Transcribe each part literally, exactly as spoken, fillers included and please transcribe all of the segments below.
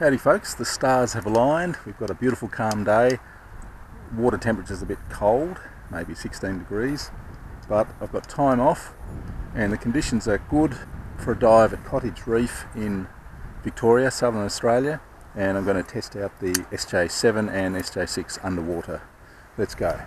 Howdy folks, the stars have aligned. We've got a beautiful calm day. Water temperature's a bit cold, maybe sixteen degrees, but I've got time off and the conditions are good for a dive at Cottage Reef in Victoria, Southern Australia, and I'm going to test out the S J seven and S J six underwater. Let's go.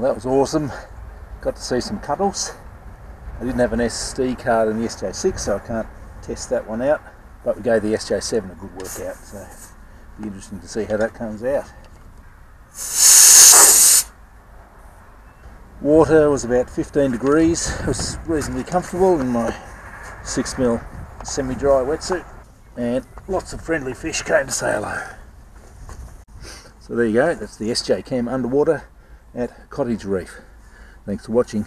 Well, that was awesome. Got to see some cuttles. I didn't have an S D card in the S J six, so I can't test that one out, but we gave the S J seven a good workout, so it'll be interesting to see how that comes out. Water was about fifteen degrees. It was reasonably comfortable in my six mil semi-dry wetsuit, and lots of friendly fish came to say hello. So there you go, that's the S J Cam underwater at Cottage Reef. Thanks for watching.